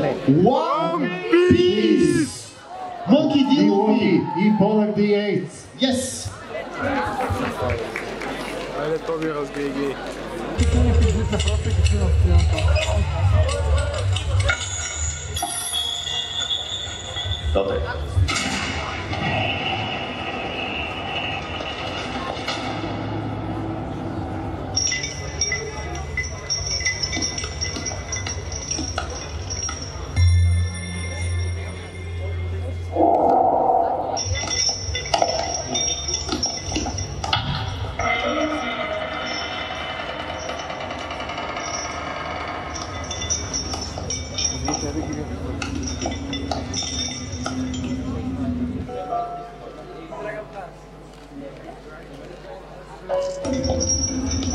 One Piece! Monkey D8! I Polak D8! Yes! Ale tobie raz biegi. Dotyk.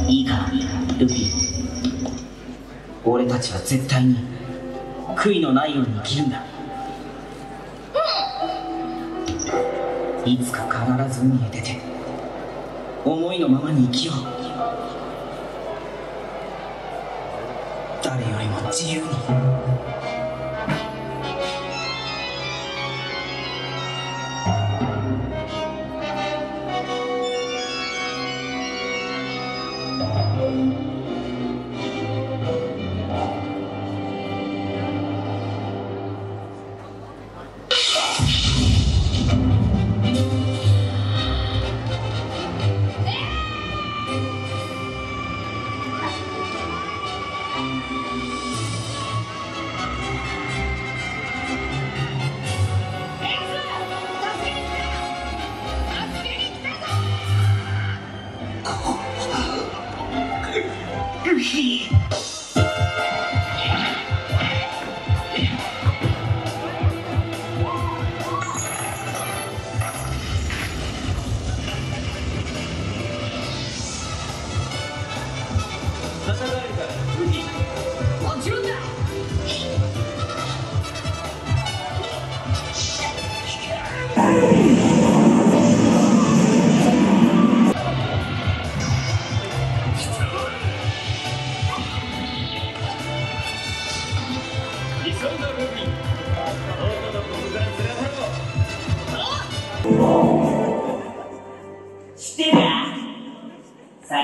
いいか、ルフィ。俺たちは絶対に悔いのないように生きるんだ。いつか必ず海へ出て思いのままに生きよう。誰よりも自由に。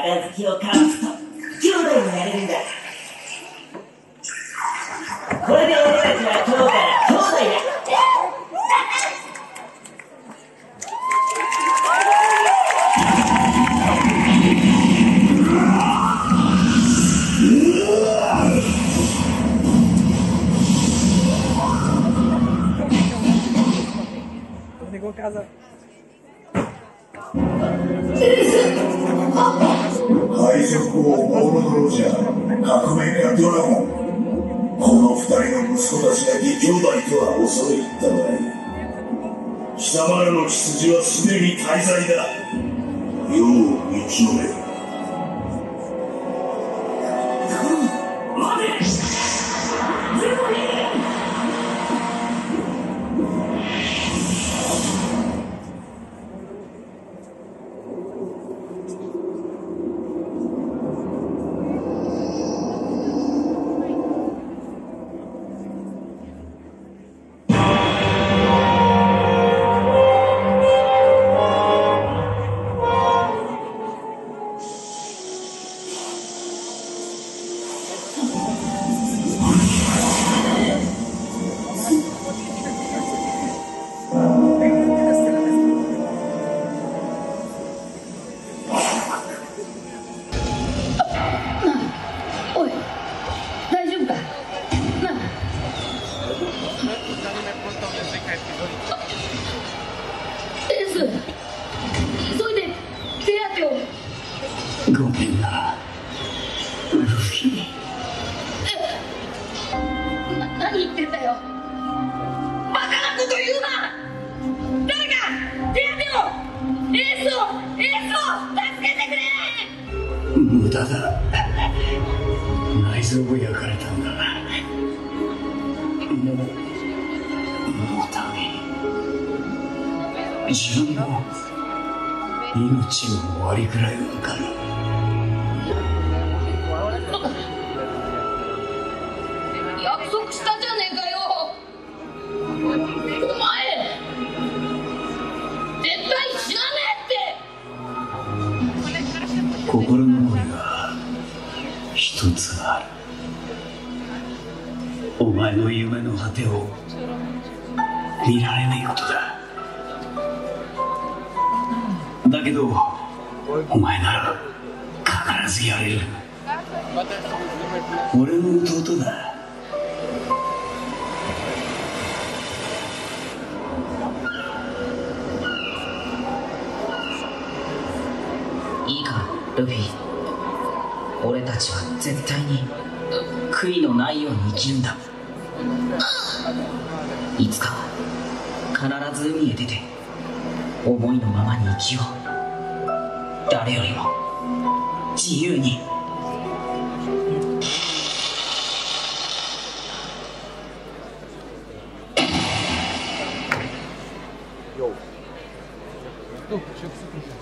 杯を交わすと兄弟になれるんだ。これで俺たちは今日から兄弟だ。海賊王モールドロジャー、革命家ドラゴン、この二人の息子たちが義兄弟とは恐れ入ったわい。貴様らの血筋はすでに大罪だ。世を一の目。ごめんな、ルフィ。何言ってんだよ。バカなこと言うな。誰か手当てを、エースを助けてくれ。無駄だ。内臓を焼かれたんだ。もうダメ。自分の命の終わりくらいわかる。約束したじゃねえかよ。お前の夢の果てを見られないことだ。だけどお前なら必ずやれる。俺の弟だ。いいかルフィ、俺たちは絶対に悔いのないように生きるんだ。いつか必ず海へ出て思いのままに生きよう。誰よりも自由に。よっ。